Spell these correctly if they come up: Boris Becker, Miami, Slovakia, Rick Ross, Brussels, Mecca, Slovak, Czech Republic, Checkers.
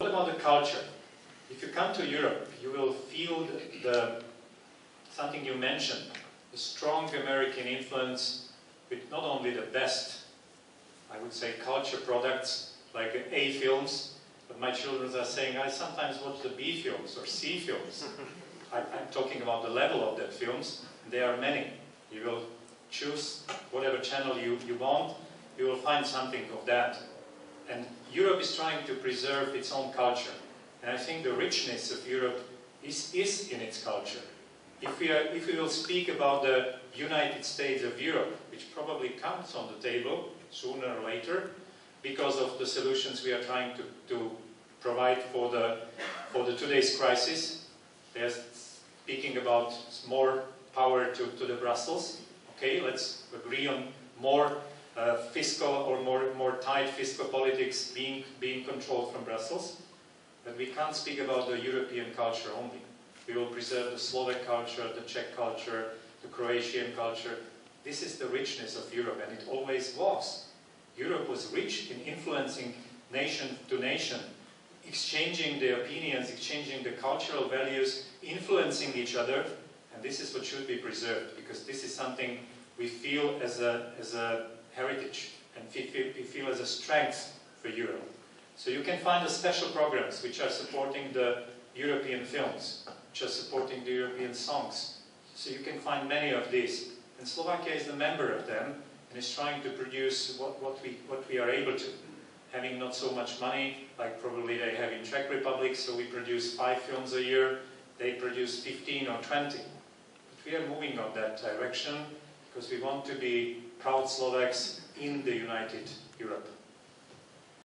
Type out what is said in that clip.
What about the culture? If you come to Europe, you will feel something you mentioned, the strong American influence with not only the best, I would say, culture products like A films, but my children are saying, I sometimes watch the B films or C films. I'm talking about the level of the films. There are many. You will choose whatever channel you want, you will find something of that. And Europe is trying to preserve its own culture. And I think the richness of Europe is in its culture. If we will speak about the United States of Europe, which probably comes on the table sooner or later, because of the solutions we are trying to provide for the today's crisis, they are speaking about more power to the Brussels. Okay, let's agree on more fiscal or more tight fiscal politics being controlled from Brussels. But we can't speak about the European culture only. We will preserve the Slovak culture, the Czech culture, the Croatian culture. This is the richness of Europe, and it always was. Europe was rich in influencing nation to nation, exchanging their opinions, exchanging the cultural values, influencing each other, and this is what should be preserved, because this is something we feel as a heritage, and we feel as a strength for Europe. So you can find the special programs which are supporting the European films, which are supporting the European songs. So you can find many of these, and Slovakia is a member of them, and is trying to produce what we are able to. Having not so much money, like probably they have in Czech Republic, so we produce 5 films a year, they produce 15 or 20. But we are moving on that direction, because we want to be proud Slovaks in the United Europe.